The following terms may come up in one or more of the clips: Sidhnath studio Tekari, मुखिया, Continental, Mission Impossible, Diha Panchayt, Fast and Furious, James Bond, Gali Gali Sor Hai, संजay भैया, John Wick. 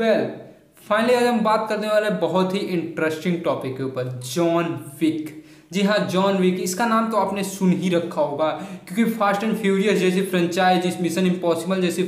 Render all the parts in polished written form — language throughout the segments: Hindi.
वेल फाइनली आज हम बात करने वाले बहुत ही इंटरेस्टिंग टॉपिक के ऊपर, जॉन विक। जी हाँ, जॉन विक, इसका नाम तो आपने सुन ही रखा होगा क्योंकि फास्ट एंड फ्यूरियस जैसी फ्रेंचाइज, इस मिशन इम्पॉसिबल जैसी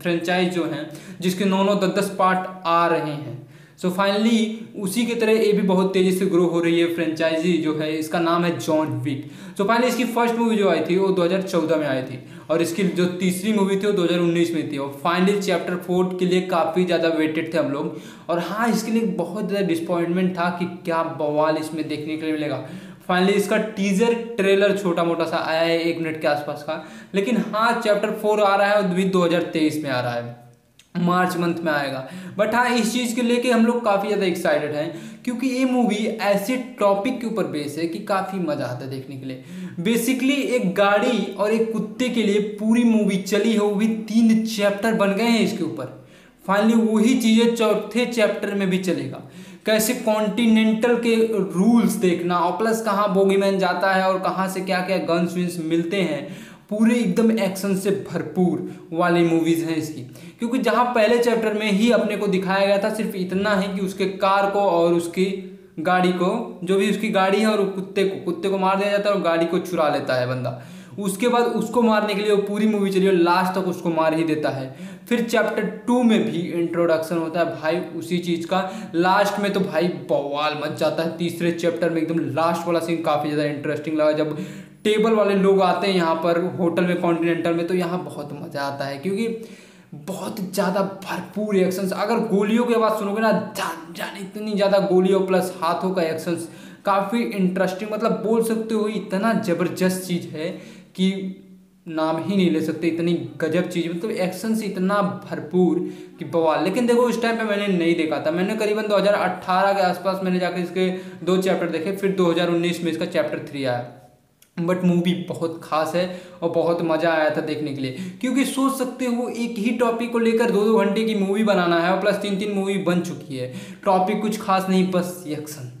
फ्रेंचाइज जो हैं जिसके 9-10 पार्ट आ रहे हैं। सो फाइनली उसी की तरह ये भी बहुत तेज़ी से ग्रो हो रही है फ्रेंचाइजी जो है, इसका नाम है जॉन विक। सो फाइनली इसकी फर्स्ट मूवी जो आई थी वो 2014 में आई थी और इसकी जो तीसरी मूवी थी वो 2019 में थी और फाइनली चैप्टर 4 के लिए काफ़ी ज़्यादा वेटेड थे हम लोग। और हाँ, इसके लिए बहुत ज़्यादा डिसअपॉइंटमेंट था कि क्या बवाल इसमें देखने के लिए मिलेगा। फाइनली इसका टीजर ट्रेलर छोटा मोटा सा आया है 1 मिनट के आसपास का, लेकिन हाँ चैप्टर 4 आ रहा है और भी 2023 में आ रहा है, मार्च मंथ में आएगा। बट हाँ, इस चीज़ के लेके हम लोग काफ़ी ज़्यादा एक्साइटेड हैं क्योंकि ये मूवी ऐसे टॉपिक के ऊपर बेस है कि काफ़ी मज़ा आता है देखने के लिए। बेसिकली एक गाड़ी और एक कुत्ते के लिए पूरी मूवी चली है, वो भी 3 चैप्टर बन गए हैं इसके ऊपर। फाइनली वही चीज़ें 4थे चैप्टर में भी चलेगा, कैसे कॉन्टिनेंटल के रूल्स देखना और प्लस कहाँ बोगीमैन जाता है और कहाँ से क्या क्या गन्स विन्स मिलते हैं, पूरे एकदम एक्शन से भरपूर वाली मूवीज़ हैं इसकी। क्योंकि जहाँ पहले चैप्टर में ही अपने को दिखाया गया था सिर्फ इतना है कि उसके कार को और उसकी गाड़ी को, जो भी उसकी गाड़ी है और कुत्ते को मार दिया जाता है और गाड़ी को चुरा लेता है बंदा। उसके बाद उसको मारने के लिए वो पूरी मूवी चली और लास्ट तक उसको मार ही देता है। फिर चैप्टर 2 में भी इंट्रोडक्शन होता है भाई उसी चीज़ का, लास्ट में तो भाई बवाल मच जाता है। 3रे चैप्टर में एकदम लास्ट वाला सीन काफ़ी ज़्यादा इंटरेस्टिंग लगा, जब टेबल वाले लोग आते हैं यहाँ पर होटल में कॉन्टिनेंटल में, तो यहाँ बहुत मज़ा आता है क्योंकि बहुत ज़्यादा भरपूर एक्शंस। अगर गोलियों की आवाज़ सुनोगे ना, जान जान इतनी ज़्यादा गोलियों प्लस हाथों का एक्शंस काफ़ी इंटरेस्टिंग, मतलब बोल सकते हो इतना ज़बरदस्त चीज़ है कि नाम ही नहीं ले सकते, इतनी गजब चीज़, मतलब एक्शन से इतना भरपूर कि बवाल। लेकिन देखो उस टाइम पे मैंने नहीं देखा था, मैंने करीबन 2018 के आसपास मैंने जाकर इसके 2 चैप्टर देखे, फिर 2019 में इसका चैप्टर 3 आया। बट मूवी बहुत खास है और बहुत मज़ा आया था देखने के लिए क्योंकि सोच सकते हो एक ही टॉपिक को लेकर 2-2 घंटे की मूवी बनाना है और प्लस 3-3 मूवी बन चुकी है। टॉपिक कुछ खास नहीं, बस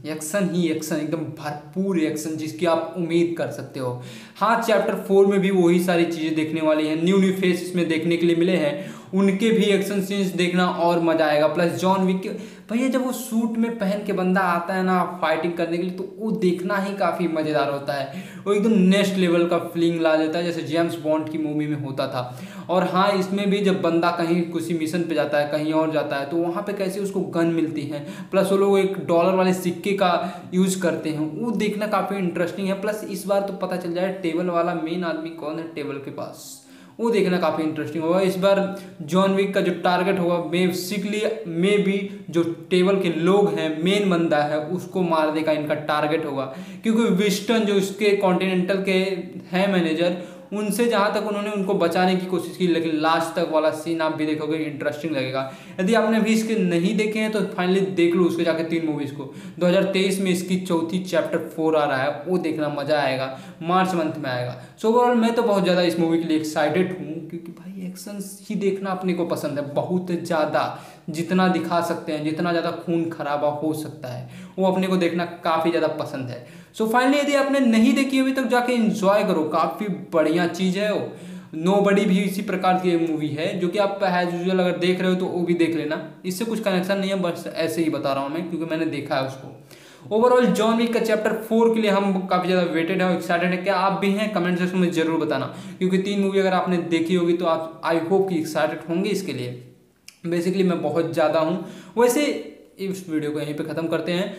एक्शन एकदम भरपूर एक्शन जिसकी आप उम्मीद कर सकते हो। हाँ चैप्टर 4 में भी वही सारी चीज़ें देखने वाली हैं, न्यू फेस इसमें देखने के लिए मिले हैं, उनके भी एक्शन सीन्स देखना और मज़ा आएगा। प्लस जॉन विक भैया जब वो सूट में पहन के बंदा आता है ना फाइटिंग करने के लिए, तो वो देखना ही काफ़ी मज़ेदार होता है, वो एकदम नेक्स्ट लेवल का फीलिंग ला देता है जैसे जेम्स बॉन्ड की मूवी में होता था। और हाँ इसमें भी जब बंदा कहीं किसी मिशन पे जाता है, कहीं और जाता है, तो वहाँ पे कैसे उसको गन मिलती है, प्लस वो लोग एक डॉलर वाले सिक्के का यूज़ करते हैं, वो देखना काफ़ी इंटरेस्टिंग है। प्लस इस बार तो पता चल जाए टेबल वाला मेन आदमी कौन है टेबल के पास, वो देखना काफ़ी इंटरेस्टिंग होगा। इस बार जॉन विक का जो टारगेट होगा बेसिकली मे भी जो टेबल के लोग हैं, मेन बंदा है उसको मारने का इनका टारगेट होगा क्योंकि विस्टन जो इसके कॉन्टिनेंटल के हैं मैनेजर, उनसे जहाँ तक उन्होंने उनको बचाने की कोशिश की, लेकिन लास्ट तक वाला सीन आप भी देखोगे इंटरेस्टिंग लगेगा। यदि आपने अभी इसके नहीं देखे हैं तो फाइनली देख लो उसके जाके 3 मूवीज़ को। 2023 में इसकी चौथी चैप्टर 4 आ रहा है, वो देखना मज़ा आएगा, मार्च मंथ में आएगा। सो ओवरऑल मैं तो बहुत ज़्यादा इस मूवी के लिए एक्साइटेड हूँ क्योंकि भाई एक्शन ही देखना अपने को पसंद है बहुत ज़्यादा, जितना दिखा सकते हैं, जितना ज़्यादा खून खराबा हो सकता है वो अपने को देखना काफ़ी ज़्यादा पसंद है। सो फाइनली यदि आपने नहीं देखी अभी तक तो जाके एंजॉय करो, काफ़ी बढ़िया चीज़ है वो। नोबडी भी इसी प्रकार की मूवी है जो कि आप एज यूजुअल अगर देख रहे हो तो वो भी देख लेना, इससे कुछ कनेक्शन नहीं है, बस ऐसे ही बता रहा हूँ मैं क्योंकि मैंने देखा है उसको। ओवरऑल जॉन विक का चैप्टर 4 के लिए हम काफ़ी ज़्यादा वेटेड है और एक्साइटेड है। क्या आप भी हैं? कमेंट सेक्शन में ज़रूर बताना क्योंकि 3 मूवी अगर आपने देखी होगी तो आप आई होप कि एक्साइटेड होंगे इसके लिए। बेसिकली मैं बहुत ज़्यादा हूँ। वैसे इस वीडियो को यहीं पे ख़त्म करते हैं,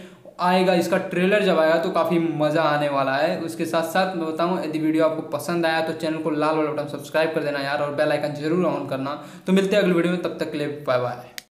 आएगा इसका ट्रेलर जब आएगा तो काफ़ी मज़ा आने वाला है। उसके साथ साथ मैं बताऊँ यदि वीडियो आपको पसंद आया तो चैनल को लाल वाला बटन सब्सक्राइब कर देना यार और बेल आइकन जरूर ऑन करना। तो मिलते हैं अगले वीडियो में, तब तक के लिए बाय बाय।